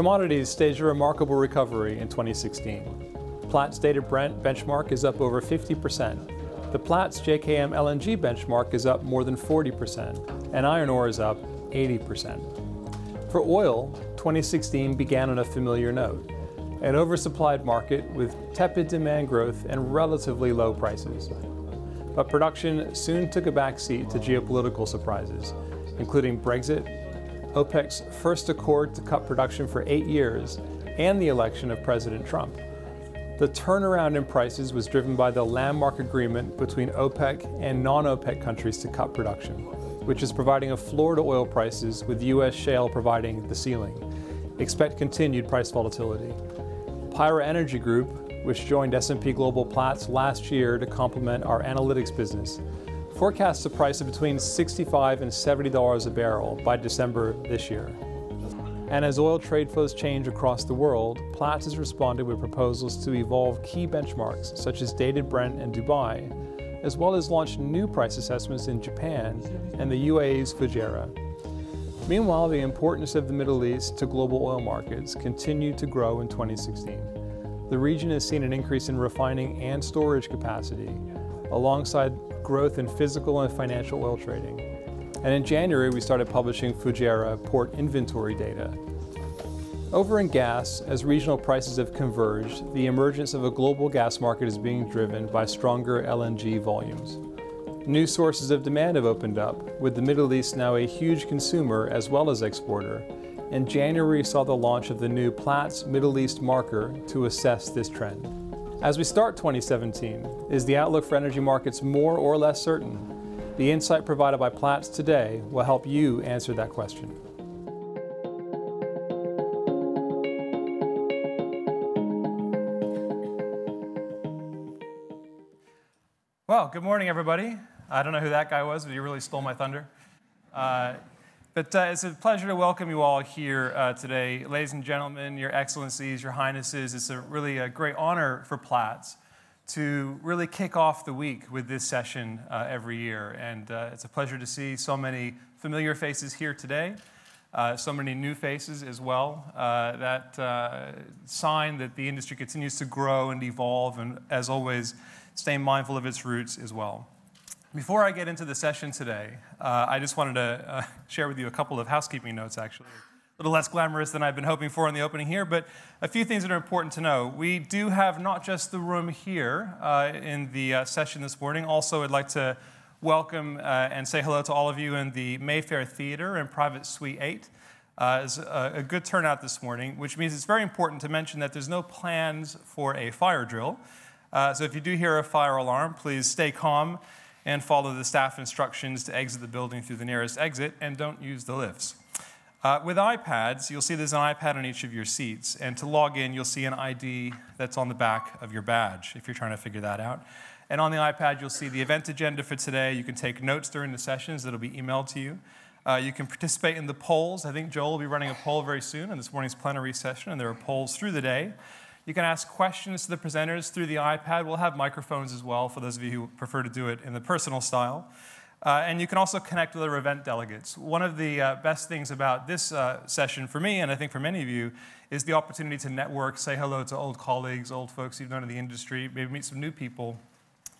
Commodities staged a remarkable recovery in 2016. Platts-Dated Brent benchmark is up over 50%. The Platts-JKM LNG benchmark is up more than 40%, and iron ore is up 80%. For oil, 2016 began on a familiar note, an oversupplied market with tepid demand growth and relatively low prices. But production soon took a backseat to geopolitical surprises, including Brexit, OPEC's first accord to cut production for 8 years, and the election of President Trump. The turnaround in prices was driven by the landmark agreement between OPEC and non-OPEC countries to cut production, which is providing a floor to oil prices, with U.S. shale providing the ceiling. Expect continued price volatility. PIRA Energy Group, which joined S&P Global Platts last year to complement our analytics business, forecasts a price of between $65 and $70 a barrel by December this year. And as oil trade flows change across the world, Platts has responded with proposals to evolve key benchmarks such as Dated Brent and Dubai, as well as launch new price assessments in Japan and the UAE's Fujairah. Meanwhile, the importance of the Middle East to global oil markets continued to grow in 2016. The region has seen an increase in refining and storage capacity, alongside growth in physical and financial oil trading. And in January, we started publishing Fujairah port inventory data. Over in gas, as regional prices have converged, the emergence of a global gas market is being driven by stronger LNG volumes. New sources of demand have opened up, with the Middle East now a huge consumer as well as exporter. And January saw the launch of the new Platts Middle East marker to assess this trend. As we start 2017, is the outlook for energy markets more or less certain? The insight provided by Platts today will help you answer that question. Well, good morning, everybody. I don't know who that guy was, but he really stole my thunder. It's a pleasure to welcome you all here today. Ladies and gentlemen, your excellencies, your highnesses, it's really a great honor for Platts to really kick off the week with this session every year. And it's a pleasure to see so many familiar faces here today, so many new faces as well. That sign that the industry continues to grow and evolve, and as always, staying mindful of its roots as well. Before I get into the session today, I just wanted to share with you a couple of housekeeping notes, actually. A little less glamorous than I've been hoping for in the opening here, but a few things that are important to know. We do have not just the room here in the session this morning. Also, I'd like to welcome and say hello to all of you in the Mayfair Theater in Private Suite 8. It's a good turnout this morning, which means it's very important to mention that there's no plans for a fire drill. So if you do hear a fire alarm, please stay calm and follow the staff instructions to exit the building through the nearest exit, and don't use the lifts. With iPads, you'll see there's an iPad on each of your seats, and to log in, you'll see an ID that's on the back of your badge, if you're trying to figure that out. And on the iPad, you'll see the event agenda for today. You can take notes during the sessions that'll be emailed to you. You can participate in the polls. I think Joel will be running a poll very soon in this morning's plenary session, and there are polls through the day. You can ask questions to the presenters through the iPad. We'll have microphones as well for those of you who prefer to do it in the personal style. And you can also connect with other event delegates. One of the best things about this session for me, and I think for many of you, is the opportunity to network, say hello to old colleagues, old folks you've known in the industry, maybe meet some new people.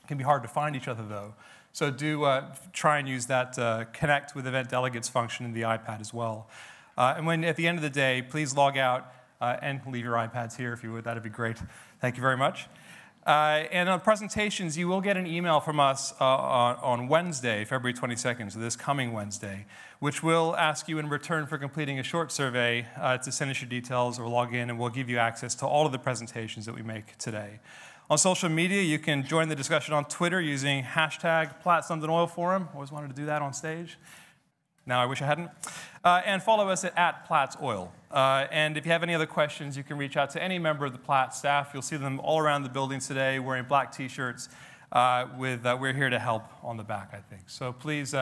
It can be hard to find each other, though. So do try and use that connect with event delegates function in the iPad as well. And at the end of the day, please log out. And leave your iPads here if you would. That'd be great. Thank you very much. And on presentations, you will get an email from us on Wednesday, February 22nd, so this coming Wednesday, which will ask you in return for completing a short survey to send us your details or log in, and we'll give you access to all of the presentations that we make today. On social media, you can join the discussion on Twitter using hashtag Platts London Oil Forum. Always wanted to do that on stage. Now I wish I hadn't. And follow us at Platts Oil. And if you have any other questions, you can reach out to any member of the Platts staff. You'll see them all around the building today wearing black T-shirts with We're Here to Help on the back, I think. So please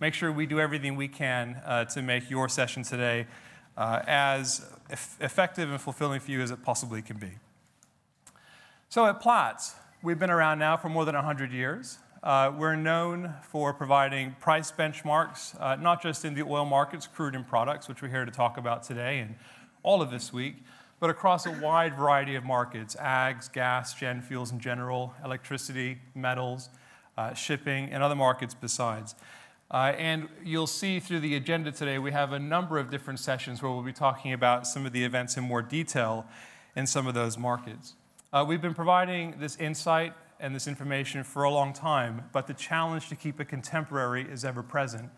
make sure we do everything we can to make your session today as effective and fulfilling for you as it possibly can be. So at Platts, we've been around now for more than 100 years. We're known for providing price benchmarks, not just in the oil markets, crude and products, which we're here to talk about today, and all of this week, but across a wide variety of markets: ags, gas, gen fuels in general, electricity, metals, shipping, and other markets besides. And you'll see through the agenda today, we have a number of different sessions where we'll be talking about some of the events in more detail in some of those markets. We've been providing this insight and this information for a long time, but the challenge to keep it contemporary is ever present.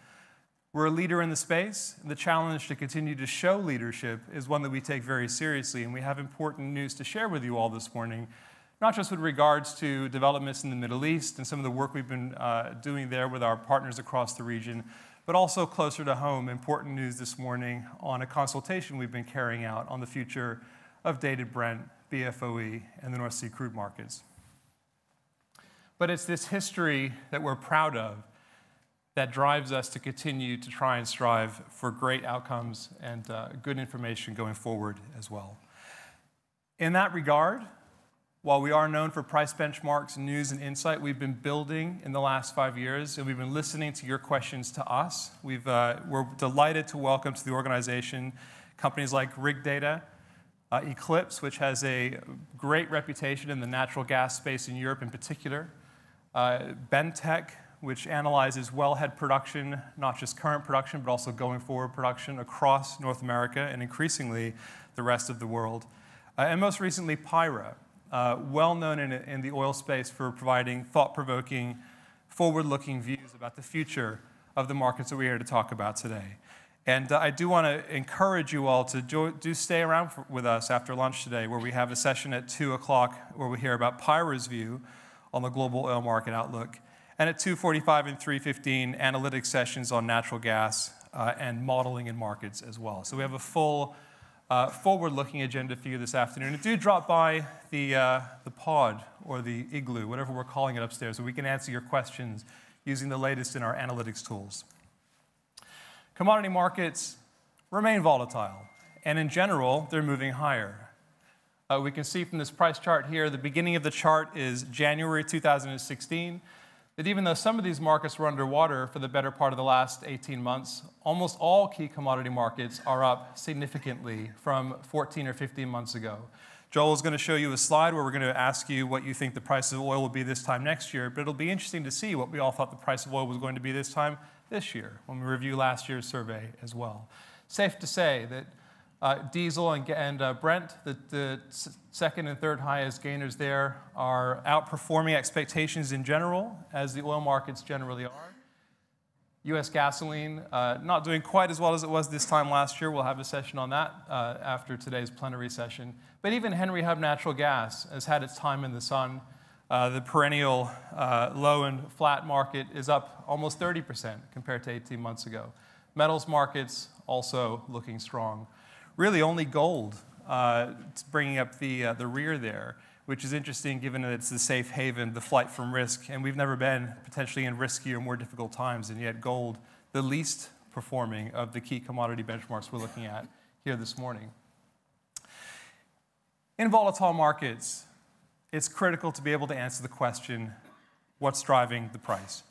We're a leader in the space. The challenge to continue to show leadership is one that we take very seriously, and we have important news to share with you all this morning, not just with regards to developments in the Middle East and some of the work we've been doing there with our partners across the region, but also closer to home, important news this morning on a consultation we've been carrying out on the future of Dated Brent, BFOE, and the North Sea crude markets. But it's this history that we're proud of that drives us to continue to try and strive for great outcomes and good information going forward as well. In that regard, while we are known for price benchmarks, news, and insight, we've been building in the last 5 years, and we've been listening to your questions to us. We're delighted to welcome to the organization companies like Rig Data, Eclipse, which has a great reputation in the natural gas space in Europe in particular, Bentech, which analyzes wellhead production, not just current production, but also going forward production across North America and increasingly the rest of the world. And most recently, PIRA, well known in the oil space for providing thought-provoking, forward-looking views about the future of the markets that we're here to talk about today. And I do want to encourage you all to do stay around with us after lunch today, where we have a session at 2 o'clock where we hear about PIRA's view on the global oil market outlook. And at 2:45 and 3:15, analytics sessions on natural gas and modeling in markets as well. So we have a full forward-looking agenda for you this afternoon. And do drop by the pod or the igloo, whatever we're calling it upstairs, so we can answer your questions using the latest in our analytics tools. Commodity markets remain volatile, and in general, they're moving higher. We can see from this price chart here, the beginning of the chart is January 2016. That even though some of these markets were underwater for the better part of the last 18 months, almost all key commodity markets are up significantly from 14 or 15 months ago. Joel is going to show you a slide where we're going to ask you what you think the price of oil will be this time next year, but it'll be interesting to see what we all thought the price of oil was going to be this time this year when we review last year's survey as well. Safe to say that diesel and Brent, the second and third highest gainers there, are outperforming expectations in general, as the oil markets generally are. U.S. gasoline, not doing quite as well as it was this time last year. We'll have a session on that after today's plenary session. But even Henry Hub natural gas has had its time in the sun. The perennial low and flat market is up almost 30% compared to 18 months ago. Metals markets also looking strong. Really only gold bringing up the rear there, which is interesting given that it's the safe haven, the flight from risk, and we've never been potentially in riskier, more difficult times, and yet gold, the least performing of the key commodity benchmarks we're looking at here this morning. In volatile markets, it's critical to be able to answer the question, what's driving the price?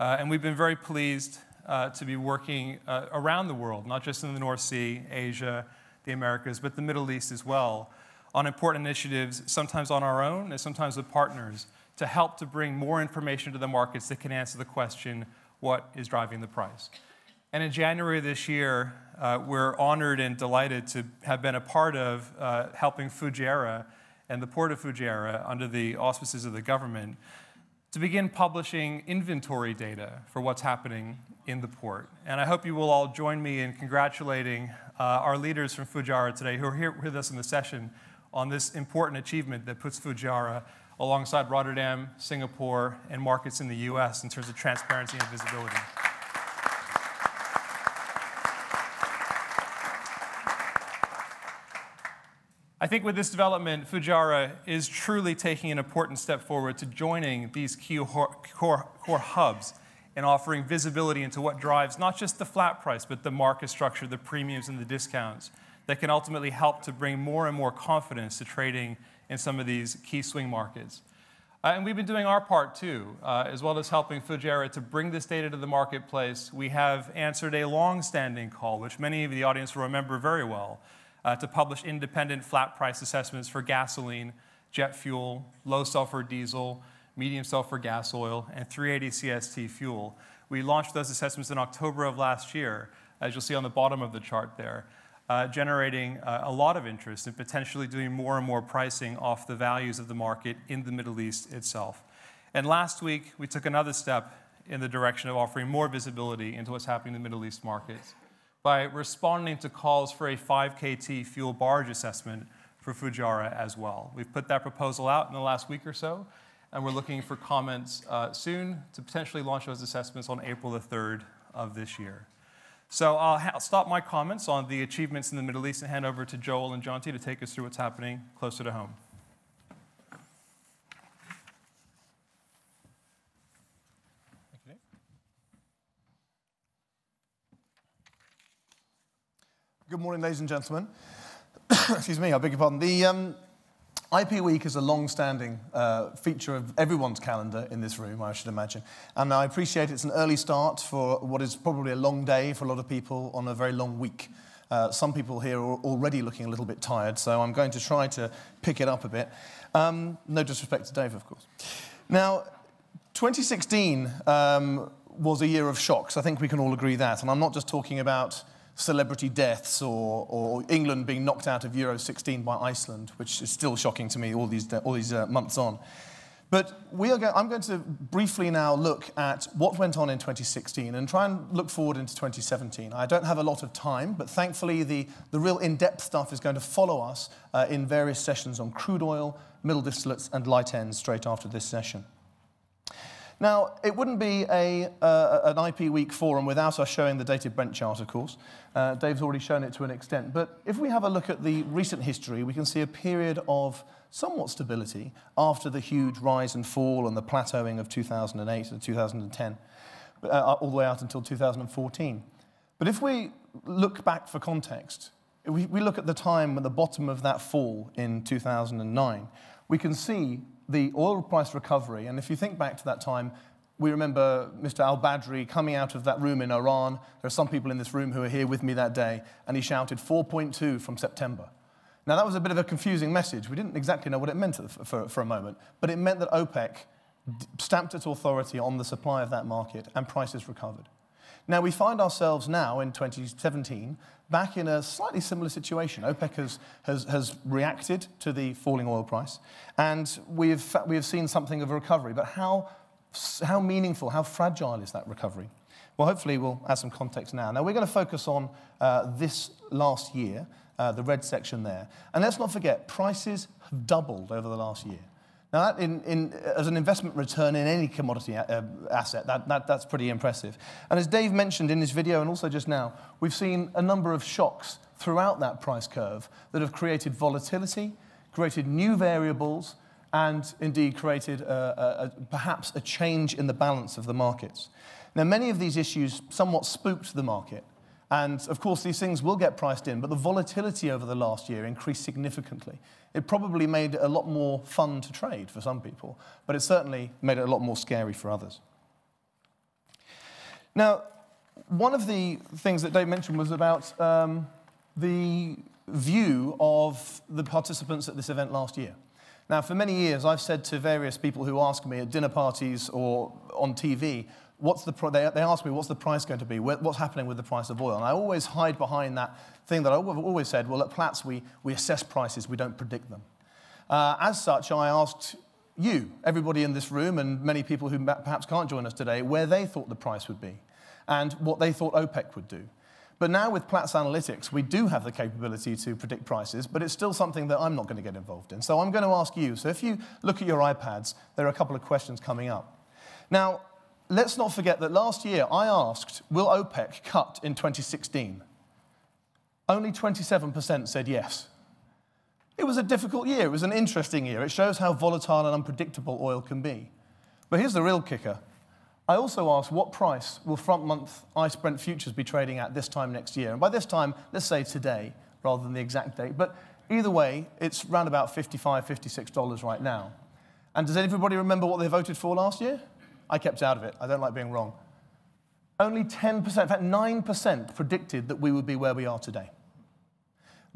And we've been very pleased to be working around the world, not just in the North Sea, Asia, the Americas, but the Middle East as well, on important initiatives, sometimes on our own and sometimes with partners, to help to bring more information to the markets that can answer the question, what is driving the price? And in January this year, we're honored and delighted to have been a part of helping Fujairah and the port of Fujairah under the auspices of the government to begin publishing inventory data for what's happening in the port. And I hope you will all join me in congratulating our leaders from Fujairah today who are here with us in the session on this important achievement that puts Fujairah alongside Rotterdam, Singapore, and markets in the US in terms of transparency and visibility. I think with this development, Fujairah is truly taking an important step forward to joining these key core hubs and offering visibility into what drives not just the flat price, but the market structure, the premiums and the discounts that can ultimately help to bring more and more confidence to trading in some of these key swing markets. And we've been doing our part too, as well as helping Fujairah to bring this data to the marketplace. We have answered a long-standing call, which many of the audience will remember very well, to publish independent flat price assessments for gasoline, jet fuel, low sulfur diesel, medium sulfur gas oil, and 380 CST fuel. We launched those assessments in October of last year, as you'll see on the bottom of the chart there, generating a lot of interest and potentially doing more and more pricing off the values of the market in the Middle East itself. And last week, we took another step in the direction of offering more visibility into what's happening in the Middle East markets by responding to calls for a 5 KT fuel barge assessment for Fujairah as well. We've put that proposal out in the last week or so, and we're looking for comments soon to potentially launch those assessments on April the 3rd of this year. So I'll stop my comments on the achievements in the Middle East and hand over to Joel and Jonty to take us through what's happening closer to home. Good morning, ladies and gentlemen. Excuse me, I beg your pardon. The IP Week is a long-standing feature of everyone's calendar in this room, I should imagine. And I appreciate it's an early start for what is probably a long day for a lot of people on a very long week. Some people here are already looking a little bit tired, so I'm going to try to pick it up a bit. No disrespect to Dave, of course. Now, 2016 was a year of shocks. I think we can all agree that. And I'm not just talking about celebrity deaths or England being knocked out of Euro 16 by Iceland, which is still shocking to me all these months on. But I'm going to briefly now look at what went on in 2016 and try and look forward into 2017. I don't have a lot of time, but thankfully the real in-depth stuff is going to follow us in various sessions on crude oil, middle distillates, and light ends straight after this session. Now, it wouldn't be an IP Week forum without us showing the dated Brent chart, of course. Dave's already shown it to an extent. But if we have a look at the recent history, we can see a period of somewhat stability after the huge rise and fall and the plateauing of 2008 and 2010, all the way out until 2014. But if we look back for context, we look at the time at the bottom of that fall in 2009, we can see the oil price recovery, and if you think back to that time, we remember Mr. Al-Badri coming out of that room in Iran. There are some people in this room who were here with me that day, and he shouted 4.2 from September. Now, that was a bit of a confusing message. We didn't exactly know what it meant for a moment, but it meant that OPEC stamped its authority on the supply of that market, and prices recovered. Now, we find ourselves now, in 2017, back in a slightly similar situation. OPEC has reacted to the falling oil price, and we have seen something of a recovery. But how meaningful, how fragile is that recovery? Well, hopefully we'll add some context now. Now, we're going to focus on this last year, the red section there. And let's not forget, prices have doubled over the last year. Now, that as an investment return in any commodity asset, that's pretty impressive. And as Dave mentioned in his video and also just now, we've seen a number of shocks throughout that price curve that have created volatility, created new variables, and indeed created perhaps a change in the balance of the markets. Now, many of these issues somewhat spooked the market. And, of course, these things will get priced in, but the volatility over the last year increased significantly. It probably made it a lot more fun to trade for some people, but it certainly made it a lot more scary for others. Now, one of the things that Dave mentioned was about the view of the participants at this event last year. Now, for many years, I've said to various people who ask me at dinner parties or on TV, they ask me, what's the price going to be? What's happening with the price of oil? And I always hide behind that thing that I've always said, well, at Platts, we assess prices, we don't predict them. As such, I asked you, everybody in this room, and many people who perhaps can't join us today, where they thought the price would be and what they thought OPEC would do. But now with Platts Analytics, we do have the capability to predict prices, but it's still something that I'm not going to get involved in. So I'm going to ask you. So if you look at your iPads, there are a couple of questions coming up. Now, let's not forget that last year I asked, will OPEC cut in 2016? Only 27% said yes. It was a difficult year. It was an interesting year. It shows how volatile and unpredictable oil can be. But here's the real kicker. I also asked, what price will front-month ICE Brent Futures be trading at this time next year? And by this time, let's say today, rather than the exact date. But either way, it's around about $55, $56 right now. And does everybody remember what they voted for last year? I kept out of it. I don't like being wrong. Only 10%, in fact, 9% predicted that we would be where we are today.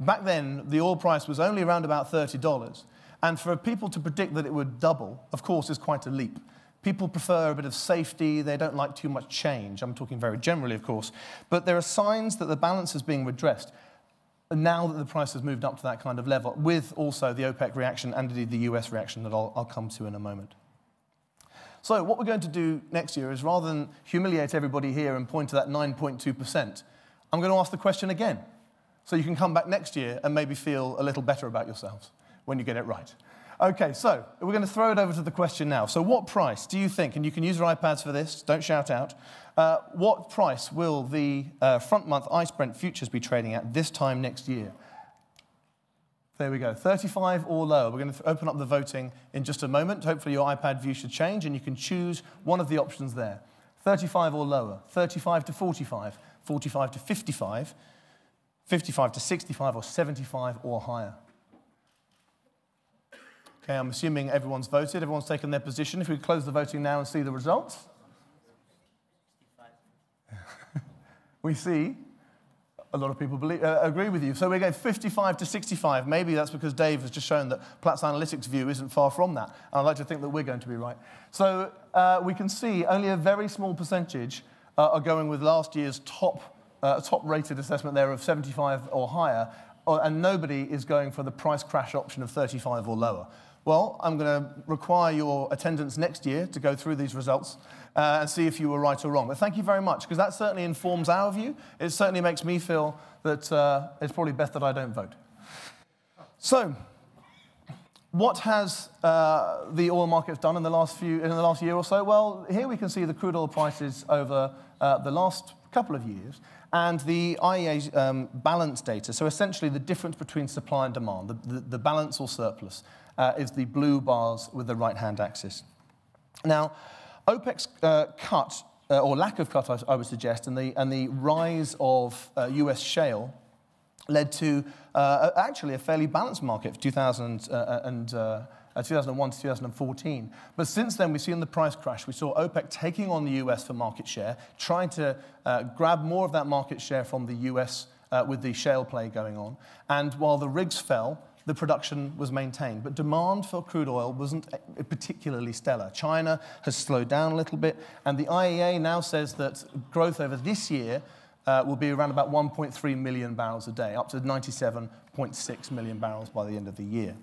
Back then, the oil price was only around about $30. And for people to predict that it would double, of course, is quite a leap. People prefer a bit of safety. They don't like too much change. I'm talking very generally, of course. But there are signs that the balance is being redressed now that the price has moved up to that kind of level, with also the OPEC reaction and indeed the US reaction that I'll come to in a moment. So what we're going to do next year is, rather than humiliate everybody here and point to that 9.2%, I'm going to ask the question again, so you can come back next year and maybe feel a little better about yourselves when you get it right. OK, so we're going to throw it over to the question now. So what price do you think, and you can use your iPads for this, don't shout out, what price will the front-month ICE Brent Futures be trading at this time next year? There we go, 35 or lower. We're going to open up the voting in just a moment. Hopefully your iPad view should change, and you can choose one of the options there. 35 or lower, 35 to 45, 45 to 55, 55 to 65, or 75 or higher. OK, I'm assuming everyone's voted, everyone's taken their position. If we close the voting now and see the results. We see a lot of people believe, agree with you. So we're going 55 to 65. Maybe that's because Dave has just shown that Platts Analytics' view isn't far from that. And I'd like to think that we're going to be right. So we can see only a very small percentage are going with last year's top-rated assessment there of 75 or higher. And nobody is going for the price crash option of 35 or lower. Well, I'm going to require your attendance next year to go through these results and see if you were right or wrong. But thank you very much, because that certainly informs our view. It certainly makes me feel that it's probably best that I don't vote. So, what has the oil market done in the last year or so? Well, here we can see the crude oil prices over the last couple of years, and the IEA balance data, so essentially the difference between supply and demand, the balance or surplus, is the blue bars with the right-hand axis. Now, OPEC's cut, or lack of cut, I would suggest, and the rise of US shale led to, actually, a fairly balanced market for 2001 to 2014. But since then, we've seen the price crash. We saw OPEC taking on the US for market share, trying to grab more of that market share from the US with the shale play going on. And while the rigs fell, the production was maintained. But demand for crude oil wasn't particularly stellar. China has slowed down a little bit. And the IEA now says that growth over this year will be around about 1.3 million barrels a day, up to 97.6 million barrels by the end of the year.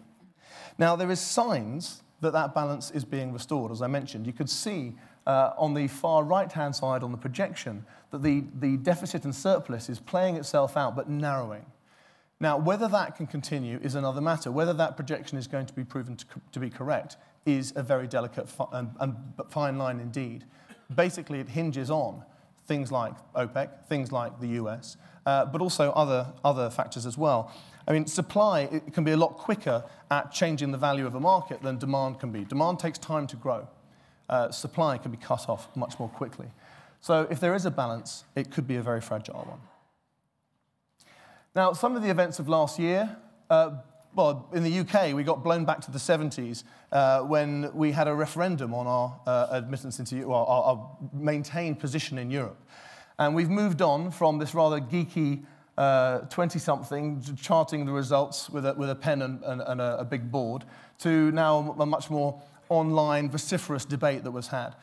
Now, there is signs that that balance is being restored, as I mentioned. You could see on the far right-hand side on the projection that the deficit and surplus is playing itself out but narrowing. Now, whether that can continue is another matter. Whether that projection is going to be proven to be correct is a very delicate and fine line indeed. Basically, it hinges on things like OPEC, things like the US, but also other factors as well. I mean, supply, it can be a lot quicker at changing the value of a market than demand can be. Demand takes time to grow. Supply can be cut off much more quickly. So if there is a balance, it could be a very fragile one. Now, some of the events of last year, well, in the UK, we got blown back to the 70s when we had a referendum on our admittance into, well, our maintained position in Europe. And we've moved on from this rather geeky 20-something, charting the results with a pen and a big board, to now a much more online, vociferous debate that was had.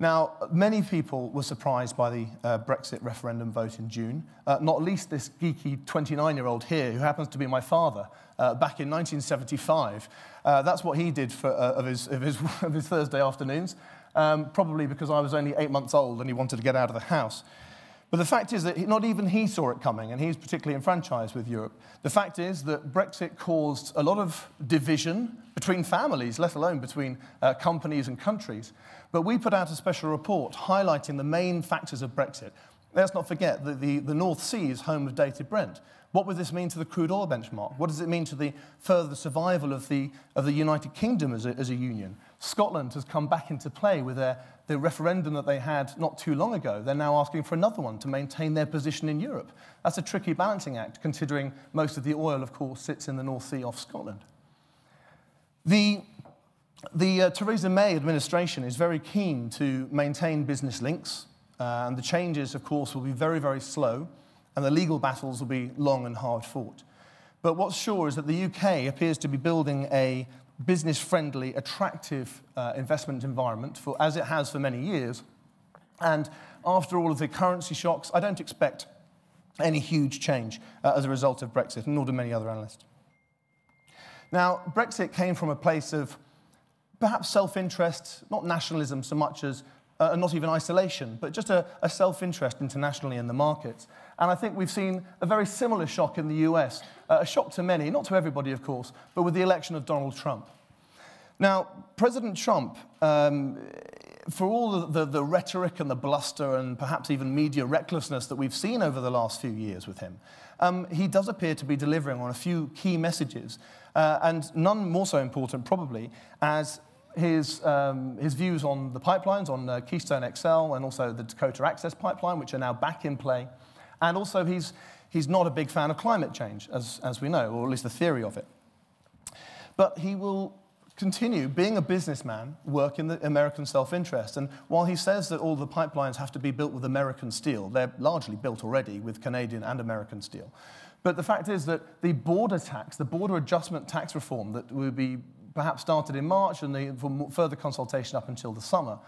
Now, many people were surprised by the Brexit referendum vote in June, not least this geeky 29-year-old here, who happens to be my father, back in 1975. That's what he did for, of his Thursday afternoons, probably because I was only 8 months old and he wanted to get out of the house. But the fact is that not even he saw it coming, and he's particularly enfranchised with Europe. The fact is that Brexit caused a lot of division between families, let alone between companies and countries. But we put out a special report highlighting the main factors of Brexit. Let's not forget that the North Sea is home of Dated Brent. What would this mean to the crude oil benchmark? What does it mean to the further survival of the United Kingdom as a union? Scotland has come back into play with the referendum that they had not too long ago. They're now asking for another one to maintain their position in Europe. That's a tricky balancing act, considering most of the oil, of course, sits in the North Sea off Scotland. The Theresa May administration is very keen to maintain business links, and the changes, of course, will be very, very slow, and the legal battles will be long and hard fought. But what's sure is that the UK appears to be building a business-friendly, attractive investment environment, for, as it has for many years. And after all of the currency shocks, I don't expect any huge change as a result of Brexit, nor do many other analysts. Now, Brexit came from a place of perhaps self-interest, not nationalism so much as, not even isolation, but just a self-interest internationally in the markets. And I think we've seen a very similar shock in the US, a shock to many, not to everybody, of course, but with the election of Donald Trump. Now, President Trump, for all the rhetoric and the bluster and perhaps even media recklessness that we've seen over the last few years with him, he does appear to be delivering on a few key messages, and none more so important, probably, as his views on the pipelines, on Keystone XL and also the Dakota Access Pipeline, which are now back in play. And also, he's not a big fan of climate change, as we know, or at least the theory of it. But he will continue, being a businessman, work in the American self-interest. And while he says that all the pipelines have to be built with American steel, they're largely built already with Canadian and American steel. But the fact is that the border tax, the border adjustment tax reform that will be perhaps started in March and for further consultation up until the summer,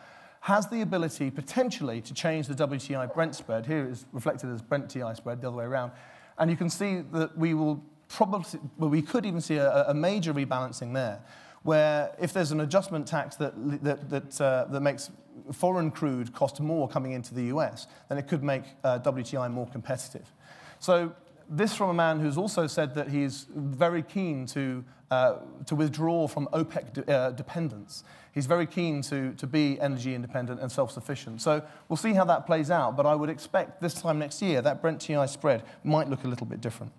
has the ability potentially to change the WTI Brent spread. Here it is reflected as Brent TI spread, the other way around. And you can see that we will probably, well, we could even see a major rebalancing there, where if there's an adjustment tax that makes foreign crude cost more coming into the US, then it could make WTI more competitive. So this from a man who's also said that he's very keen to withdraw from OPEC dependence. He's very keen to be energy independent and self-sufficient. So we'll see how that plays out, but I would expect this time next year that Brent-TI spread might look a little bit different.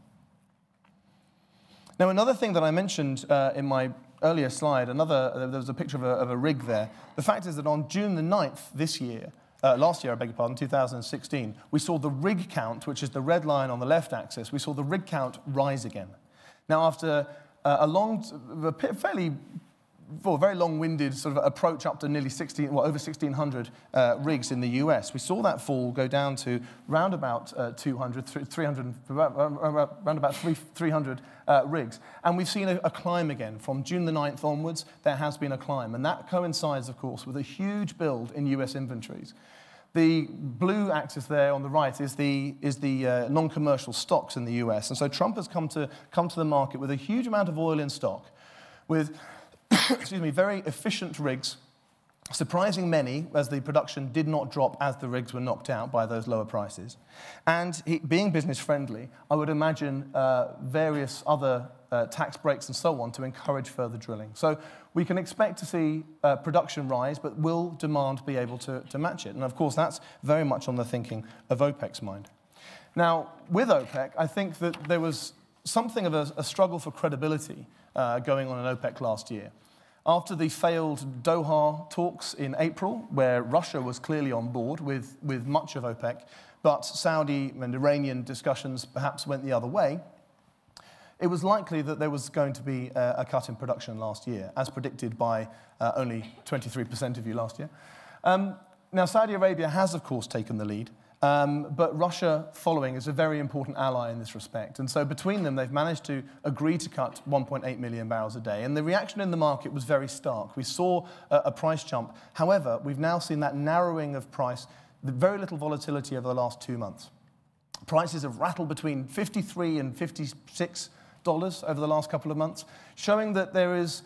Now, another thing that I mentioned in my earlier slide, there was a picture of a rig there. The fact is that on June the 9th this year, last year, I beg your pardon, 2016, we saw the rig count, which is the red line on the left axis, we saw the rig count rise again. Now, after a very long-winded sort of approach up to nearly over 1,600 rigs in the US, we saw that fall go down to round about 300 rigs. And we've seen a climb again. From June the 9th onwards, there has been a climb. And that coincides, of course, with a huge build in US inventories. The blue axis there on the right is the non-commercial stocks in the US. And so Trump has come to the market with a huge amount of oil in stock, with excuse me, very efficient rigs, surprising many, as the production did not drop as the rigs were knocked out by those lower prices. And being business-friendly, I would imagine various other tax breaks and so on to encourage further drilling. So we can expect to see production rise, but will demand be able to match it? And of course, that's very much on the thinking of OPEC's mind. Now, with OPEC, I think that there was something of a struggle for credibility going on in OPEC last year. After the failed Doha talks in April, where Russia was clearly on board with much of OPEC, but Saudi and Iranian discussions perhaps went the other way, it was likely that there was going to be a cut in production last year, as predicted by only 23% of you last year. Now, Saudi Arabia has, of course, taken the lead. But Russia following is a very important ally in this respect. And so between them, they've managed to agree to cut 1.8 million barrels a day. And the reaction in the market was very stark. We saw a price jump. However, we've now seen that narrowing of price, the very little volatility over the last 2 months. Prices have rattled between $53 and $56 over the last couple of months, showing that there is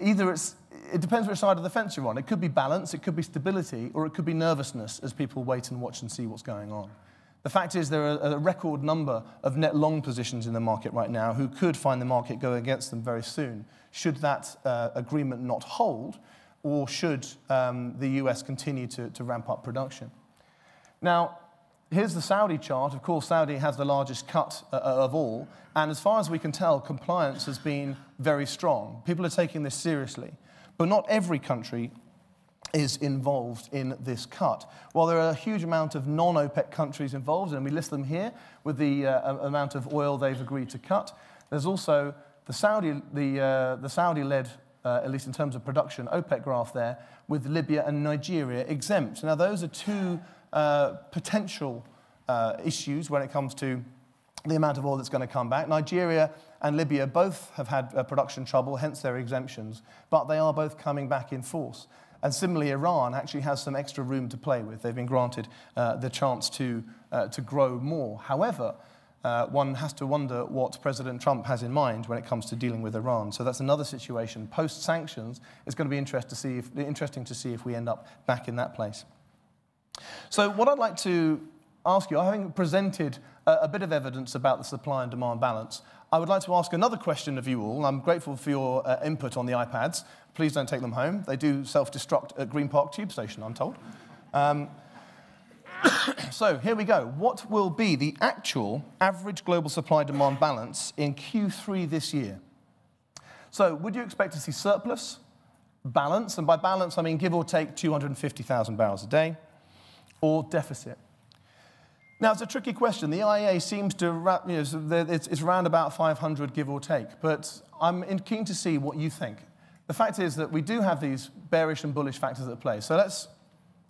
it depends which side of the fence you're on. It could be balance, it could be stability, or it could be nervousness as people wait and watch and see what's going on. The fact is there are a record number of net long positions in the market right now who could find the market go against them very soon, should that agreement not hold, or should the US continue to ramp up production. Now, here's the Saudi chart. Of course, Saudi has the largest cut of all. And as far as we can tell, compliance has been very strong. People are taking this seriously. But not every country is involved in this cut. While there are a huge amount of non-OPEC countries involved, and we list them here with the amount of oil they've agreed to cut, there's also the Saudi-led, at least in terms of production, OPEC graph there, with Libya and Nigeria exempt. Now, those are two potential issues when it comes to the amount of oil that's going to come back. Nigeria and Libya both have had production trouble, hence their exemptions, but they are both coming back in force. And similarly, Iran actually has some extra room to play with. They've been granted the chance to grow more. However, one has to wonder what President Trump has in mind when it comes to dealing with Iran. So that's another situation. Post-sanctions, it's going to be interesting to see if we end up back in that place. So what I'd like to ask you, having presented a bit of evidence about the supply and demand balance, I would like to ask another question of you all. I'm grateful for your input on the iPads. Please don't take them home. They do self-destruct at Green Park Tube Station, I'm told. So here we go. What will be the actual average global supply-demand balance in Q3 this year? So would you expect to see surplus, balance, and by balance I mean give or take 250,000 barrels a day, or deficit? Now, it's a tricky question. The IEA seems to, it's around about 500, give or take. But I'm keen to see what you think. The fact is that we do have these bearish and bullish factors at play. So let's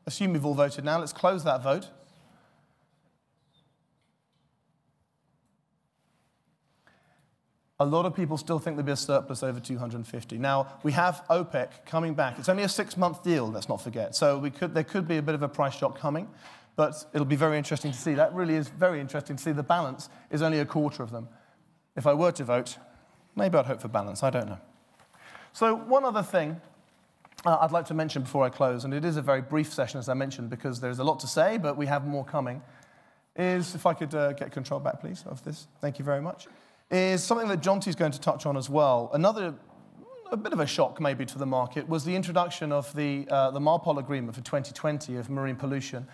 assume we've all voted now. Let's close that vote. A lot of people still think there'll be a surplus over 250. Now, we have OPEC coming back. It's only a 6-month deal, let's not forget. So there could be a bit of a price shock coming. But it'll be very interesting to see. That really is very interesting to see. The balance is only a quarter of them. If I were to vote, maybe I'd hope for balance. I don't know. So one other thing I'd like to mention before I close, and it is a very brief session, as I mentioned, because there's a lot to say, but we have more coming, is, if I could get control back, please, of this. Thank you very much. Is something that Jonty's going to touch on as well. Another, a bit of a shock maybe to the market, was the introduction of the Marpol Agreement for 2020 of marine pollution,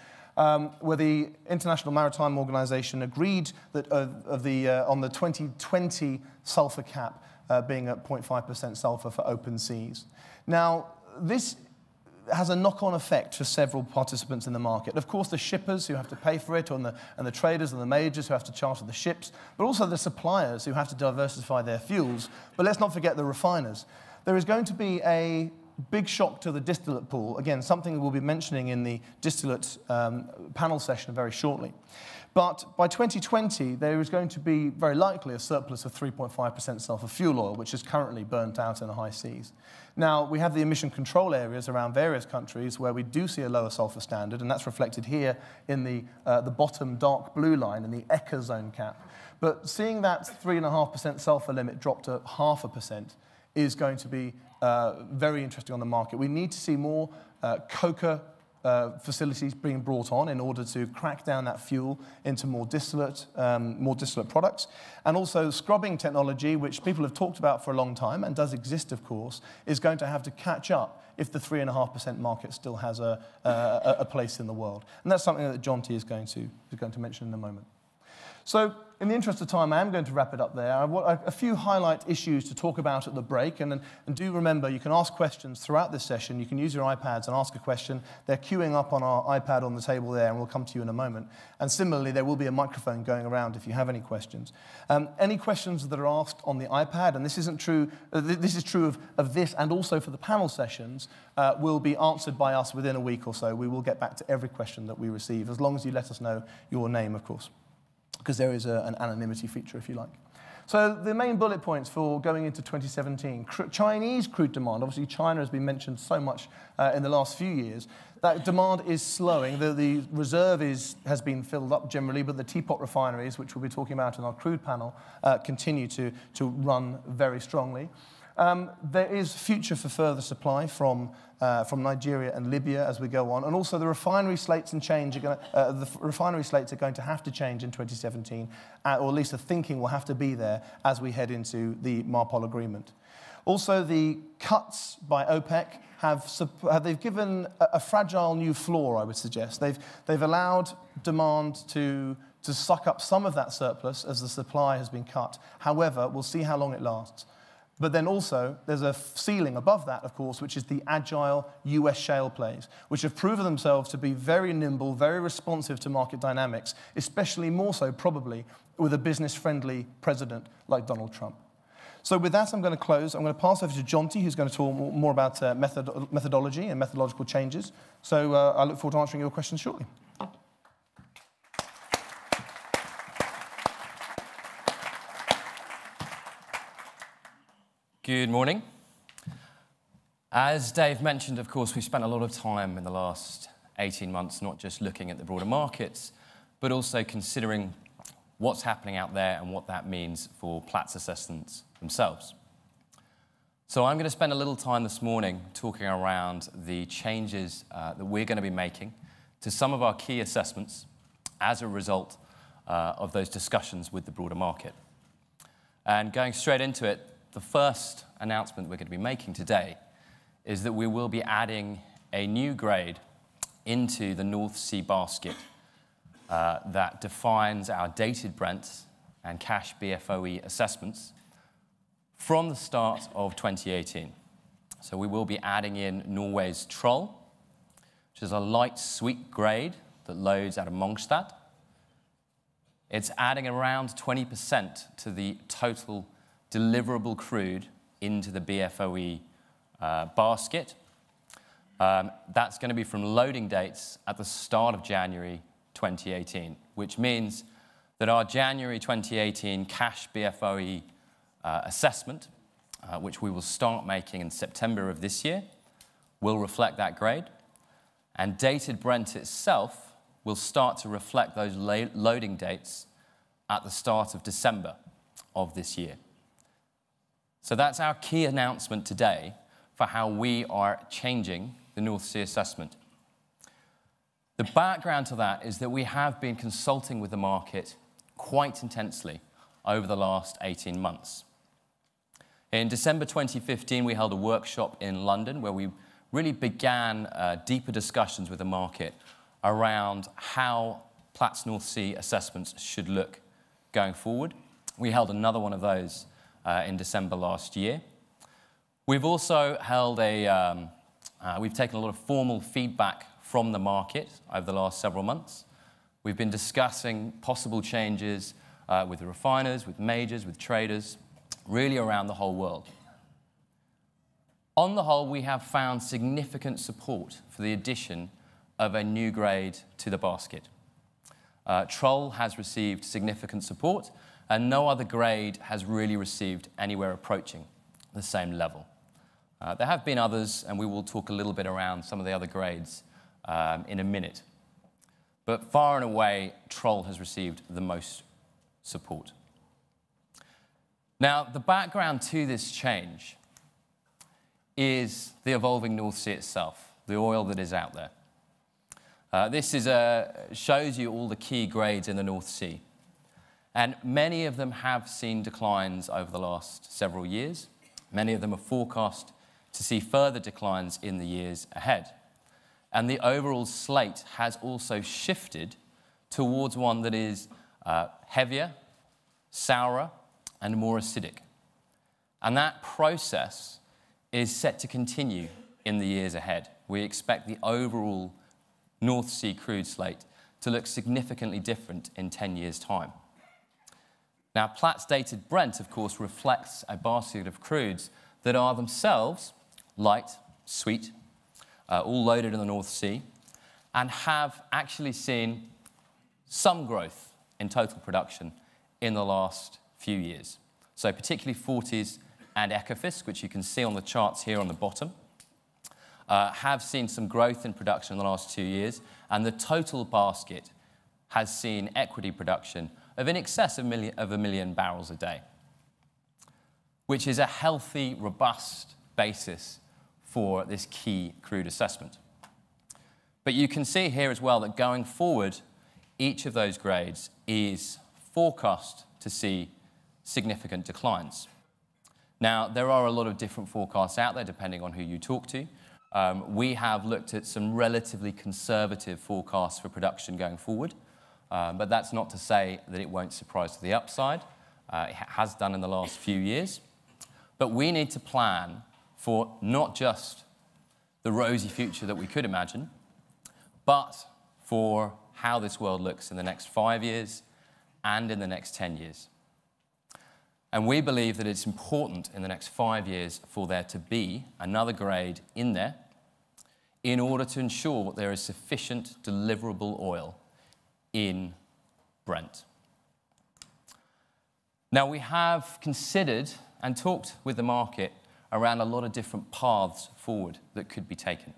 where the International Maritime Organization agreed that on the 2020 sulfur cap being at 0.5% sulfur for open seas. Now, this has a knock-on effect for several participants in the market. Of course, the shippers who have to pay for it, and the traders and the majors who have to charter the ships, but also the suppliers who have to diversify their fuels. But let's not forget the refiners. There is going to be a big shock to the distillate pool. Again, something that we'll be mentioning in the distillate panel session very shortly. But by 2020, there is going to be very likely a surplus of 3.5% sulfur fuel oil, which is currently burnt out in the high seas. Now, we have the emission control areas around various countries where we do see a lower sulfur standard, and that's reflected here in the bottom dark blue line in the ECA zone cap. But seeing that 3.5% sulfur limit drop to 0.5% is going to be very interesting on the market. We need to see more coker facilities being brought on in order to crack down that fuel into more distillate products. And also scrubbing technology, which people have talked about for a long time and does exist, of course, is going to have to catch up if the 3.5% market still has a place in the world. And that's something that Jonty is going to mention in a moment. So, in the interest of time, I am going to wrap it up there. I've got a few highlight issues to talk about at the break. And do remember, you can ask questions throughout this session. You can use your iPads and ask a question. They're queuing up on our iPad on the table there, and we'll come to you in a moment. And similarly, there will be a microphone going around if you have any questions. Any questions that are asked on the iPad, and this isn't true, this is true of this and also for the panel sessions, will be answered by us within a week or so. We will get back to every question that we receive, as long as you let us know your name, of course, because there is an anonymity feature, if you like. So the main bullet points for going into 2017. Chinese crude demand, obviously China has been mentioned so much in the last few years. That demand is slowing. The reserve has been filled up generally, but the teapot refineries, which we'll be talking about in our crude panel, continue to run very strongly. There is future for further supply from Nigeria and Libya as we go on, and also the refinery slates are going to have to change in 2017, or at least the thinking will have to be there as we head into the Marpol Agreement. Also, the cuts by OPEC they've given a fragile new floor. I would suggest they've allowed demand to suck up some of that surplus as the supply has been cut. However, we'll see how long it lasts. But then also, there's a ceiling above that, of course, which is the agile US shale plays, which have proven themselves to be very nimble, very responsive to market dynamics, especially more so, probably, with a business-friendly president like Donald Trump. So with that, I'm going to close. I'm going to pass over to Jonty, who's going to talk more about methodology and methodological changes. So I look forward to answering your questions shortly. Good morning. As Dave mentioned, of course, we've spent a lot of time in the last 18 months not just looking at the broader markets, but also considering what's happening out there and what that means for Platts assessments themselves. So I'm going to spend a little time this morning talking around the changes that we're going to be making to some of our key assessments as a result of those discussions with the broader market. And going straight into it, the first announcement we're going to be making today is that we will be adding a new grade into the North Sea basket that defines our dated Brent and cash BFOE assessments from the start of 2018. So we will be adding in Norway's Troll, which is a light sweet grade that loads out of Mongstad. It's adding around 20% to the total deliverable crude into the BFOE basket. That's going to be from loading dates at the start of January 2018, which means that our January 2018 cash BFOE assessment, which we will start making in September of this year, will reflect that grade. And dated Brent itself will start to reflect those loading dates at the start of December of this year. So that's our key announcement today for how we are changing the North Sea assessment. The background to that is that we have been consulting with the market quite intensely over the last 18 months. In December 2015, we held a workshop in London where we really began deeper discussions with the market around how Platts North Sea assessments should look going forward. We held another one of those in December last year. We've also held a, we've taken a lot of formal feedback from the market over the last several months. We've been discussing possible changes with the refiners, with majors, with traders, really around the whole world. On the whole, we have found significant support for the addition of a new grade to the basket. Troll has received significant support, and no other grade has really received anywhere approaching the same level. There have been others, and we will talk a little bit around some of the other grades in a minute. But far and away, Troll has received the most support. Now, the background to this change is the evolving North Sea itself, the oil that is out there. This is shows you all the key grades in the North Sea. And many of them have seen declines over the last several years. Many of them are forecast to see further declines in the years ahead. And the overall slate has also shifted towards one that is heavier, sourer, and more acidic. And that process is set to continue in the years ahead. We expect the overall North Sea crude slate to look significantly different in 10 years' time. Now, Platts-Dated Brent, of course, reflects a basket of crudes that are themselves light, sweet, all loaded in the North Sea, and have actually seen some growth in total production in the last few years. So particularly Forties and Ekofisk, which you can see on the charts here on the bottom, have seen some growth in production in the last 2 years, and the total basket has seen equity production of in excess of a million barrels a day, which is a healthy, robust basis for this key crude assessment. But you can see here as well that going forward, each of those grades is forecast to see significant declines. Now, there are a lot of different forecasts out there, depending on who you talk to. We have looked at some relatively conservative forecasts for production going forward, but that's not to say that it won't surprise to the upside. It has done in the last few years. But we need to plan for not just the rosy future that we could imagine, but for how this world looks in the next 5 years and in the next 10 years. And we believe that it's important in the next 5 years for there to be another grade in there in order to ensure that there is sufficient deliverable oil in Brent. Now, we have considered and talked with the market around a lot of different paths forward that could be taken.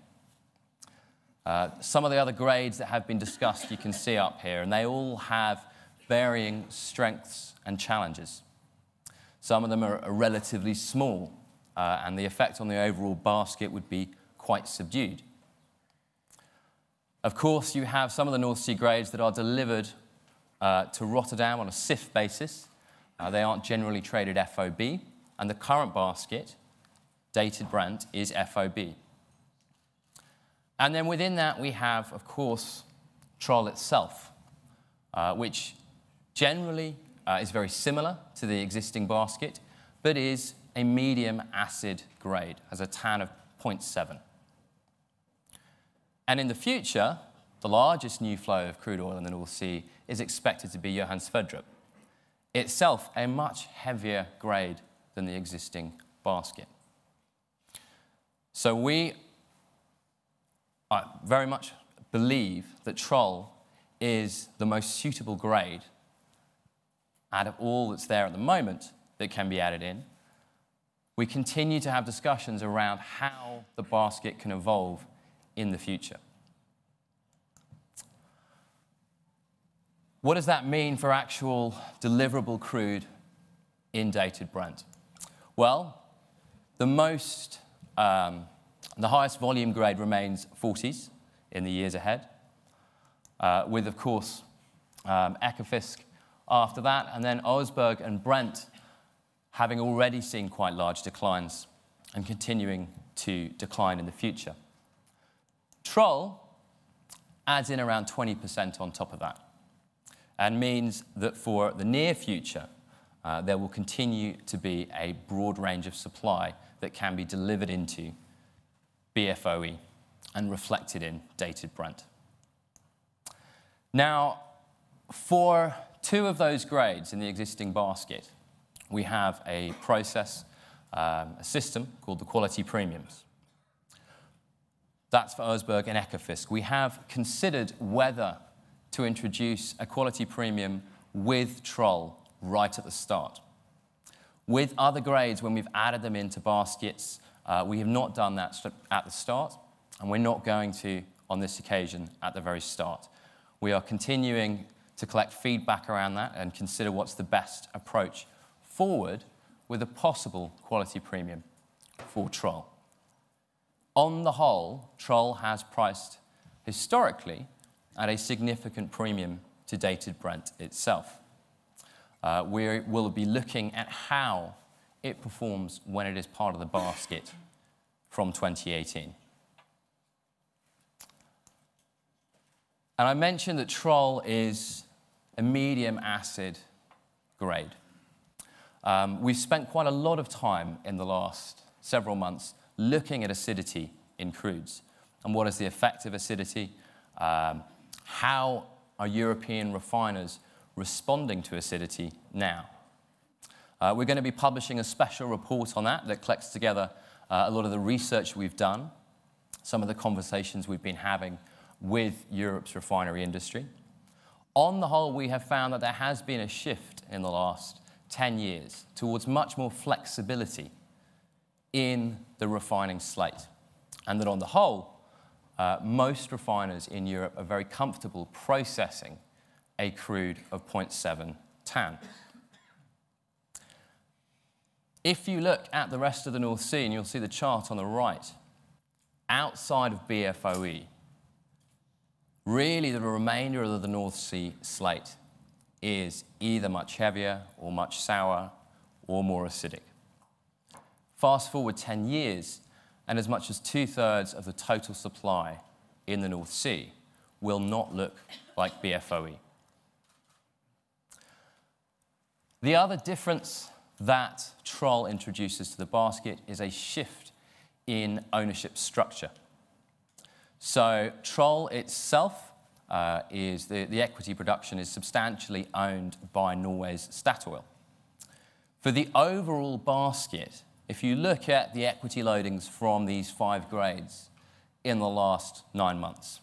Some of the other grades that have been discussed you can see up here, and they all have varying strengths and challenges. Some of them are relatively small, and the effect on the overall basket would be quite subdued. Of course, you have some of the North Sea grades that are delivered to Rotterdam on a CIF basis. They aren't generally traded FOB, and the current basket, dated Brent, is FOB. And then within that we have, of course, Troll itself, which generally is very similar to the existing basket, but is a medium acid grade, has a tan of 0.7. And in the future, the largest new flow of crude oil in the North Sea is expected to be Johan Sverdrup, itself a much heavier grade than the existing basket. So we very much believe that Troll is the most suitable grade out of all that's there at the moment that can be added in. We continue to have discussions around how the basket can evolve in the future. What does that mean for actual deliverable crude in dated Brent? Well, the highest volume grade remains Forties in the years ahead, with, of course, Ekofisk after that, and then Oseberg and Brent having already seen quite large declines and continuing to decline in the future. Troll adds in around 20% on top of that, and means that for the near future, there will continue to be a broad range of supply that can be delivered into BFOE and reflected in dated Brent. Now, for two of those grades in the existing basket, we have a process, a system called the quality premiums. That's for Oseberg and Ekofisk. We have considered whether to introduce a quality premium with Troll right at the start. With other grades, when we've added them into baskets, we have not done that at the start, and we're not going to on this occasion at the very start. We are continuing to collect feedback around that and consider what's the best approach forward with a possible quality premium for Troll. On the whole, Troll has priced historically at a significant premium to dated Brent itself. We will be looking at how it performs when it is part of the basket from 2018. And I mentioned that Troll is a medium acid grade. We've spent quite a lot of time in the last several months looking at acidity in crudes, and what is the effect of acidity, how are European refiners responding to acidity now? We're going to be publishing a special report on that that collects together a lot of the research we've done, some of the conversations we've been having with Europe's refinery industry. On the whole, we have found that there has been a shift in the last 10 years towards much more flexibility in the refining slate, and that on the whole, most refiners in Europe are very comfortable processing a crude of 0.7 tan. If you look at the rest of the North Sea, and you'll see the chart on the right, outside of BFOE, really the remainder of the North Sea slate is either much heavier or much sourer or more acidic. Fast forward 10 years, and as much as 2/3 of the total supply in the North Sea will not look like BFOE. The other difference that Troll introduces to the basket is a shift in ownership structure. So Troll itself, is the equity production is substantially owned by Norway's Statoil. For the overall basket, if you look at the equity loadings from these 5 grades in the last 9 months,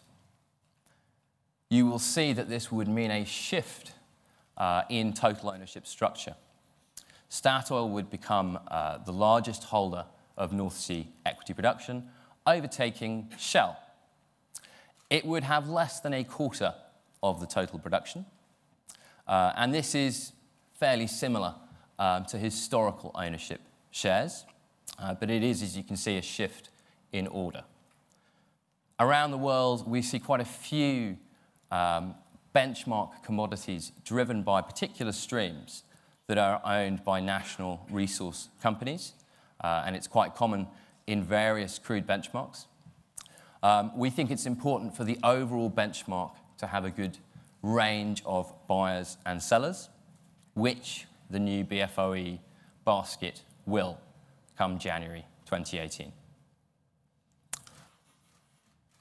you will see that this would mean a shift in total ownership structure. Statoil would become the largest holder of North Sea equity production, overtaking Shell. It would have less than a quarter of the total production, and this is fairly similar to historical ownership shares, but it is, as you can see, a shift in order. Around the world, we see quite a few benchmark commodities driven by particular streams that are owned by national resource companies, and it's quite common in various crude benchmarks. We think it's important for the overall benchmark to have a good range of buyers and sellers, which the new BFOE basket will come January 2018.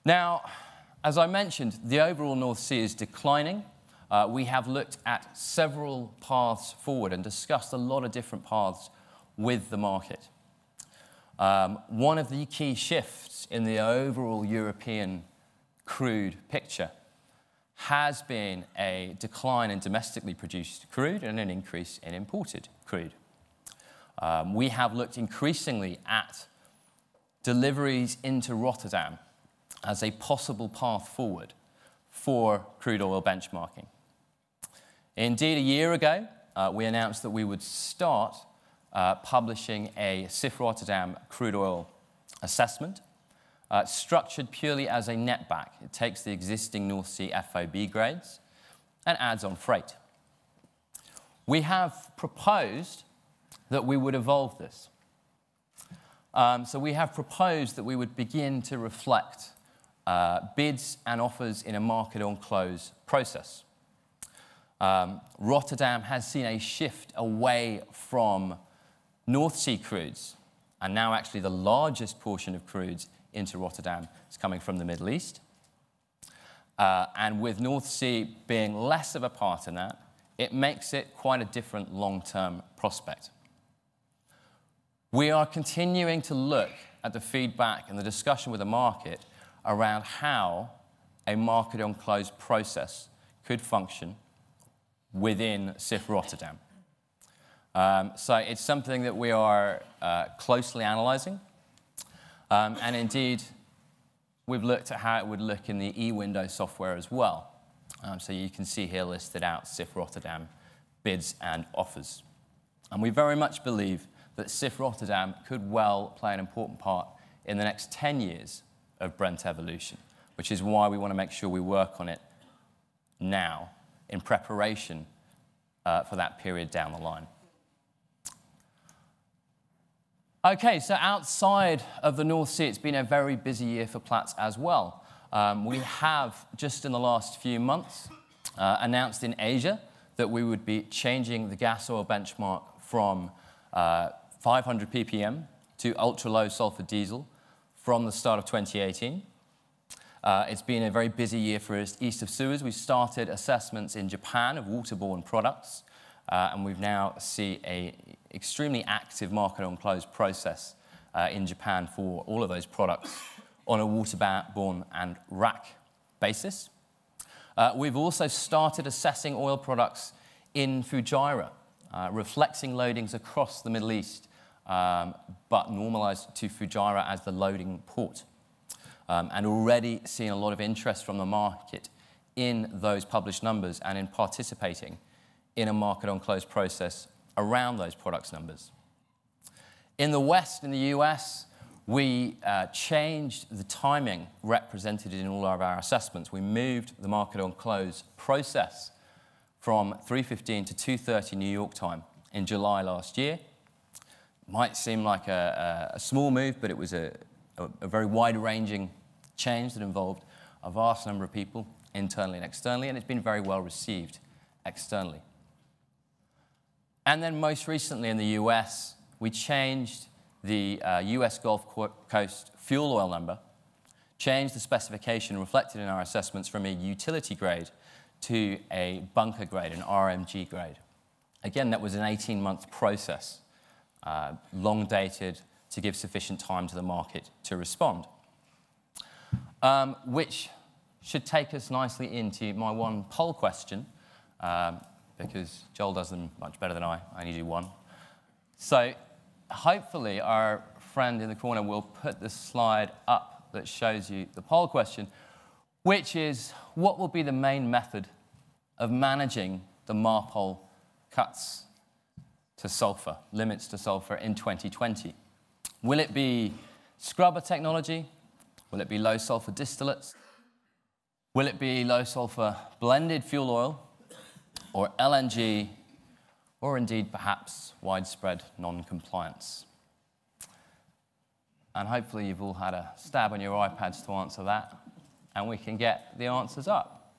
Now, as I mentioned, the overall North Sea is declining. We have looked at several paths forward and discussed a lot of different paths with the market. One of the key shifts in the overall European crude picture has been a decline in domestically produced crude and an increase in imported crude. We have looked increasingly at deliveries into Rotterdam as a possible path forward for crude oil benchmarking. Indeed, a year ago, we announced that we would start publishing a CIF Rotterdam crude oil assessment, structured purely as a netback. It takes the existing North Sea FOB grades and adds on freight. We have proposed that we would evolve this. So we have proposed that we would begin to reflect bids and offers in a market-on-close process. Rotterdam has seen a shift away from North Sea crudes, and now actually the largest portion of crudes into Rotterdam is coming from the Middle East. And with North Sea being less of a part in that, it makes it quite a different long-term prospect. We are continuing to look at the feedback and the discussion with the market around how a market-on-close process could function within CIF Rotterdam. So it's something that we are closely analysing. And indeed, we've looked at how it would look in the e-window software as well. So you can see here listed out CIF Rotterdam bids and offers. And we very much believe that CIF Rotterdam could well play an important part in the next 10 years of Brent evolution, which is why we want to make sure we work on it now in preparation for that period down the line. Okay, so outside of the North Sea, it's been a very busy year for Platts as well. We have, just in the last few months, announced in Asia that we would be changing the gas oil benchmark from 500 ppm to ultra-low sulfur diesel from the start of 2018. It's been a very busy year for us east of Suez. We started assessments in Japan of waterborne products, and we've now see an extremely active market-on-close process in Japan for all of those products on a waterborne and rack basis. We've also started assessing oil products in Fujairah, reflecting loadings across the Middle East, but normalised to Fujairah as the loading port. And already seeing a lot of interest from the market in those published numbers and in participating in a market-on-close process around those products numbers. In the West, in the US, we changed the timing represented in all of our assessments. We moved the market-on-close process from 3:15 to 2:30 New York time in July last year. Might seem like a small move, but it was a very wide-ranging change that involved a vast number of people internally and externally, and it's been very well received externally. And then most recently in the US, we changed the US Gulf Coast fuel oil number, changed the specification reflected in our assessments from a utility grade to a bunker grade, an RMG grade. Again, that was an 18-month process, long-dated, to give sufficient time to the market to respond, which should take us nicely into my one poll question, because Joel does them much better than I only do one. So hopefully our friend in the corner will put this slide up that shows you the poll question, which is what will be the main method of managing the Marpol cuts to sulfur, limits to sulfur in 2020? Will it be scrubber technology? Will it be low sulfur distillates? Will it be low sulfur blended fuel oil or LNG, or indeed perhaps widespread non-compliance? And hopefully you've all had a stab on your iPads to answer that, and we can get the answers up.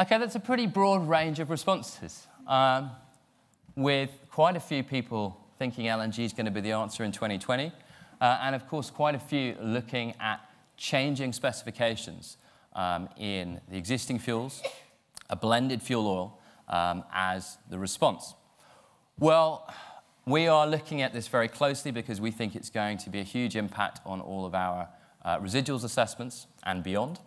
Okay, that's a pretty broad range of responses, with quite a few people thinking LNG is going to be the answer in 2020, and of course quite a few looking at changing specifications in the existing fuels, a blended fuel oil as the response. Well, we are looking at this very closely because we think it's going to be a huge impact on all of our residuals assessments and beyond.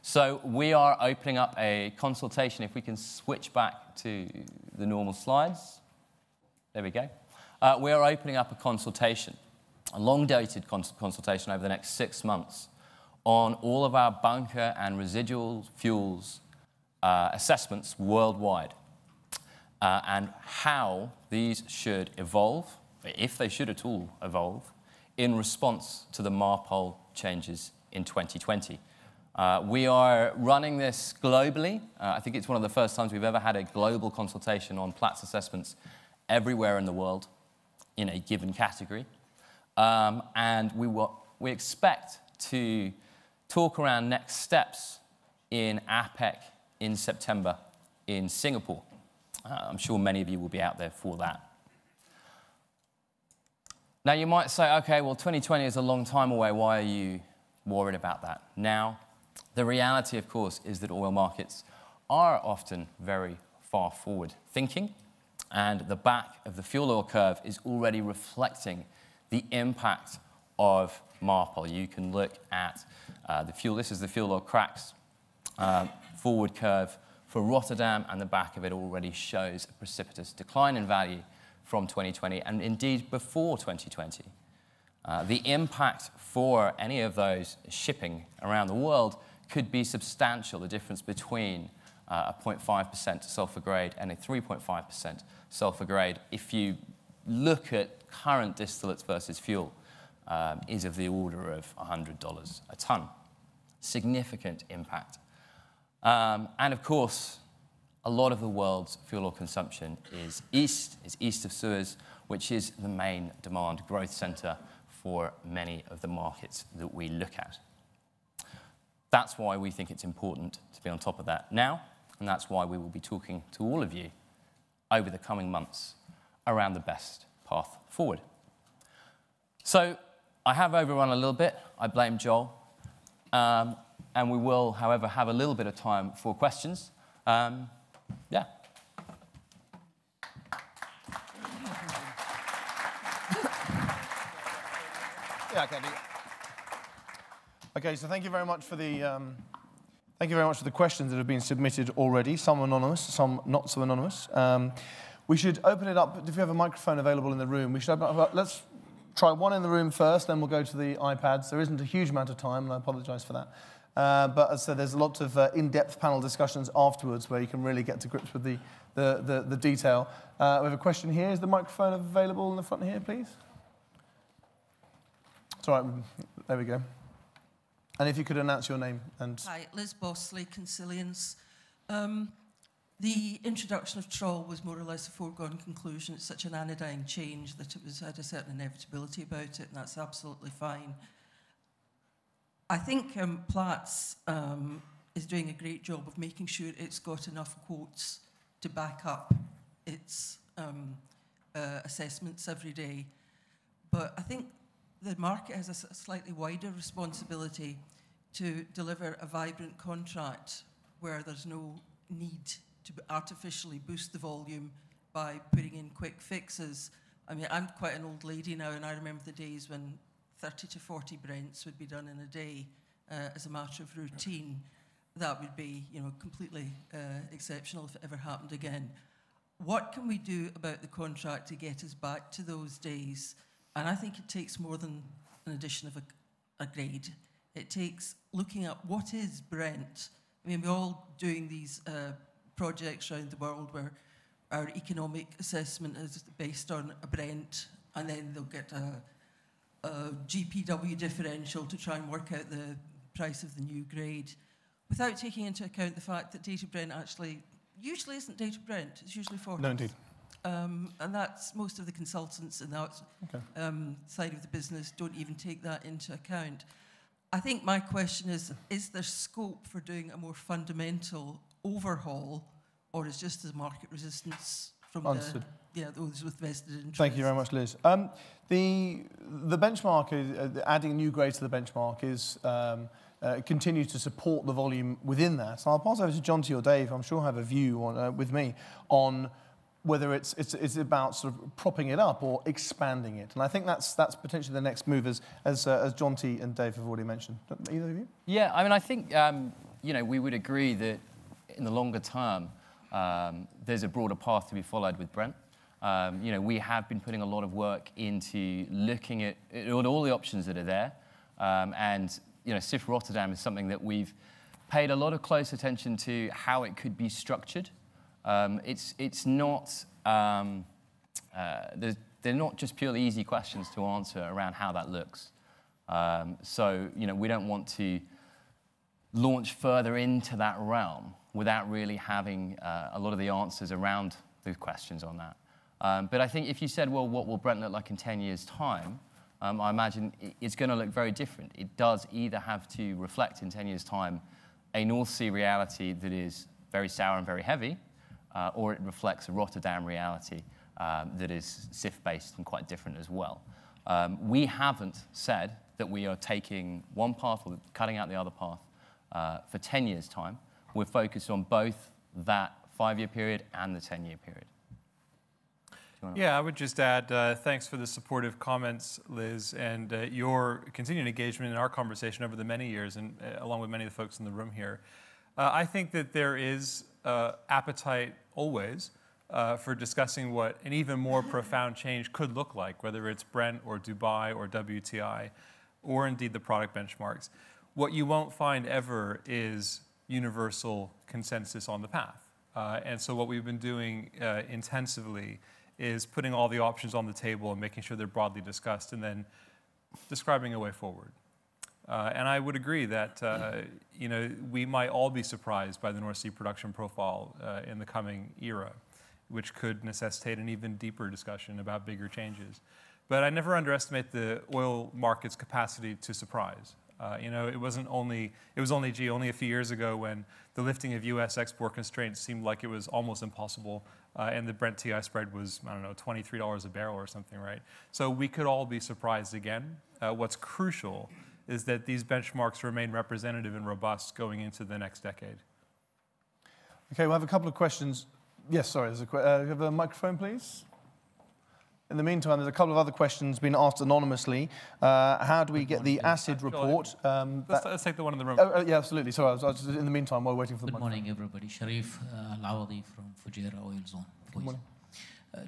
So we are opening up a consultation. If we can switch back to the normal slides. There we go. We are opening up a consultation, a long-dated consultation over the next 6 months on all of our bunker and residual fuels assessments worldwide, and how these should evolve, if they should at all evolve, in response to the MARPOL changes in 2020. We are running this globally. I think it's one of the first times we've ever had a global consultation on Platts assessments everywhere in the world in a given category. And we expect to talk around next steps in APEC in September in Singapore. I'm sure many of you will be out there for that. Now, you might say, OK, well, 2020 is a long time away. Why are you worried about that now? The reality, of course, is that oil markets are often very far forward thinking, and the back of the fuel oil curve is already reflecting the impact of MARPOL. You can look at the fuel. This is the fuel oil cracks forward curve for Rotterdam, and the back of it already shows a precipitous decline in value from 2020 and indeed before 2020. The impact for any of those shipping around the world could be substantial, the difference between a 0.5% sulfur grade and a 3.5% sulfur grade, if you look at current distillates versus fuel, is of the order of $100 a tonne. Significant impact. And of course, a lot of the world's fuel oil consumption is east of Suez, which is the main demand growth centre for many of the markets that we look at. That's why we think it's important to be on top of that now, and that's why we will be talking to all of you over the coming months around the best path forward. So I have overrun a little bit. I blame Joel. And we will, however, have a little bit of time for questions. Yeah. Yeah, I can do it. Okay, so thank you very much for the questions that have been submitted already. Some anonymous, some not so anonymous. We should open it up. If you have a microphone available in the room, we should open up. Let's try one in the room first, then we'll go to the iPads. There isn't a huge amount of time, and I apologise for that. But as I said, there's a lot of in-depth panel discussions afterwards where you can really get to grips with the detail. We have a question here. Is the microphone available in the front here, please? It's all right. There we go. And if you could announce your name. And hi, Liz Bosley, Consilience. The introduction of Troll was more or less a foregone conclusion. It's such an anodyne change that it was, had a certain inevitability about it, and that's absolutely fine. I think Platts is doing a great job of making sure it's got enough quotes to back up its assessments every day. But I think the market has a slightly wider responsibility to deliver a vibrant contract where there's no need to artificially boost the volume by putting in quick fixes. I mean, I'm quite an old lady now, and I remember the days when 30 to 40 Brents would be done in a day as a matter of routine. That would be, you know, completely exceptional if it ever happened again. what can we do about the contract to get us back to those days? And I think it takes more than an addition of a grade. It takes looking at what is Brent. I mean, we're all doing these projects around the world where our economic assessment is based on a Brent, and then they'll get a GPW differential to try and work out the price of the new grade, without taking into account the fact that dated Brent actually usually isn't dated Brent. It's usually Forties. No, indeed. And that's most of the consultants in that side of the business don't even take that into account. I think my question is there scope for doing a more fundamental overhaul, or is just the market resistance from those with vested interest? Thank you very much, Liz. The benchmark, adding new grades to the benchmark is continues to support the volume within that. So I'll pass over to Jonty or Dave, I'm sure have a view on, with me on whether it's about sort of propping it up or expanding it. And I think that's potentially the next move, as Jonty and Dave have already mentioned. Either of you? Yeah, I mean, I think, you know, we would agree that in the longer term, there's a broader path to be followed with Brent. You know, we have been putting a lot of work into looking at all the options that are there. And, you know, CIF Rotterdam is something that we've paid a lot of close attention to how it could be structured. It's not, they're not just purely easy questions to answer around how that looks. So, you know, we don't want to launch further into that realm without really having a lot of the answers around the questions on that. But I think if you said, well, what will Brent look like in 10 years' time? I imagine it's going to look very different. It does either have to reflect in 10 years' time a North Sea reality that is very sour and very heavy, or it reflects a Rotterdam reality that is CIF-based and quite different as well. We haven't said that we are taking one path or cutting out the other path for 10 years' time. We're focused on both that 5-year period and the 10-year period. Yeah, I would just add, thanks for the supportive comments, Liz, and your continued engagement in our conversation over the many years, and along with many of the folks in the room here. I think that there is appetite always for discussing what an even more profound change could look like, whether it's Brent or Dubai or WTI, or indeed the product benchmarks. What you won't find ever is universal consensus on the path. And so what we've been doing intensively is putting all the options on the table and making sure they're broadly discussed and then describing a way forward. And I would agree that you know, we might all be surprised by the North Sea production profile in the coming era, which could necessitate an even deeper discussion about bigger changes. But I never underestimate the oil market's capacity to surprise. You know, it was only a few years ago when the lifting of U.S. export constraints seemed like it was almost impossible, and the Brent-TI spread was, I don't know, $23 a barrel or something, right? So we could all be surprised again. What's crucial is that these benchmarks remain representative and robust going into the next decade. Okay, we'll have a couple of questions. Yes, sorry, there's a you have a microphone, please? In the meantime, there's a couple of other questions being asked anonymously. How do we get the ACID report? Let's take the one in the room. Yeah, absolutely. So I was in the meantime, while waiting for the microphone. Good morning, everybody. Sharif Al-Awadi from Fujairah Oil Zone. Good morning.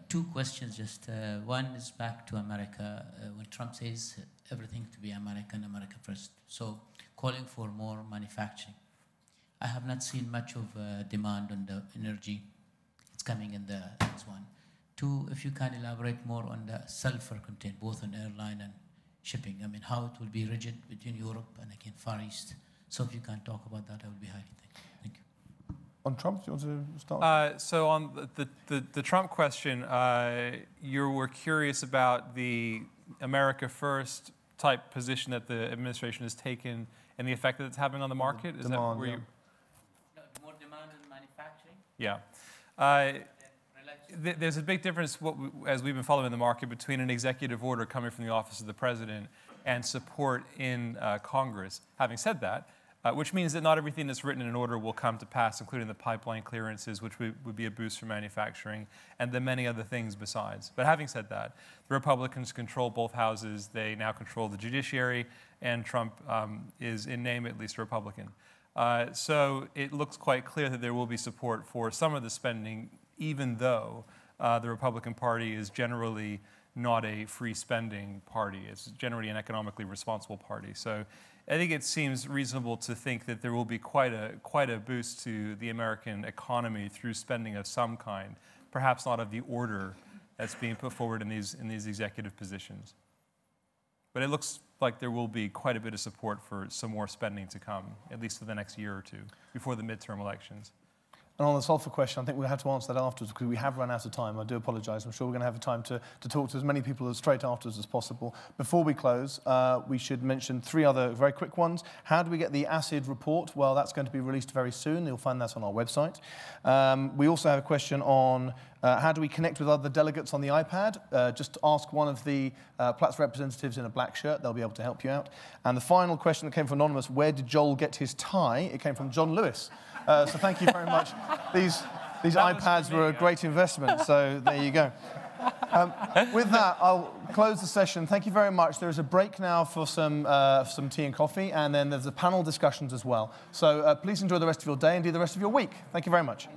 2 questions just. One is back to America. When Trump says everything to be American, America first, so calling for more manufacturing. I have not seen much of demand on the energy. It's coming in the next one. 2, if you can elaborate more on the sulfur content, both on airline and shipping. I mean, how it will be rigid between Europe and again Far East. So if you can talk about that, I would be highly thankful. Thank you. On Trump, do you want to start? So on the Trump question, you were curious about the America First type position that the administration has taken and the effect that it's having on the market? Is demand, that where you... No, more demand in manufacturing? Yeah. There's a big difference, as we've been following the market, between an executive order coming from the office of the president and support in Congress. Having said that, which means that not everything that's written in an order will come to pass, including the pipeline clearances, which would be a boost for manufacturing, and the many other things besides. But having said that, the Republicans control both houses. They now control the judiciary, and Trump is, in name at least, a Republican. So it looks quite clear that there will be support for some of the spending even though the Republican Party is generally not a free spending party. It's generally an economically responsible party. So I think it seems reasonable to think that there will be quite a boost to the American economy through spending of some kind, perhaps not of the order that's being put forward in these executive positions. But it looks like there will be quite a bit of support for some more spending to come, at least for the next year or two, before the midterm elections. And on the sulfur question, I think we'll have to answer that afterwards because we have run out of time. I do apologise. I'm sure we're going to have time to talk to as many people straight afterwards as possible. Before we close, we should mention three other very quick ones. How do we get the ACID report? Well, that's going to be released very soon. You'll find that on our website. We also have a question on how do we connect with other delegates on the iPad? Just ask one of the Platts representatives in a black shirt. They'll be able to help you out. And the final question that came from Anonymous, where did Joel get his tie? It came from John Lewis. So thank you very much. These iPads were a great investment, so there you go. With that, I'll close the session. Thank you very much. There is a break now for some tea and coffee, and then there's the panel discussions as well. So please enjoy the rest of your day and do the rest of your week. Thank you very much.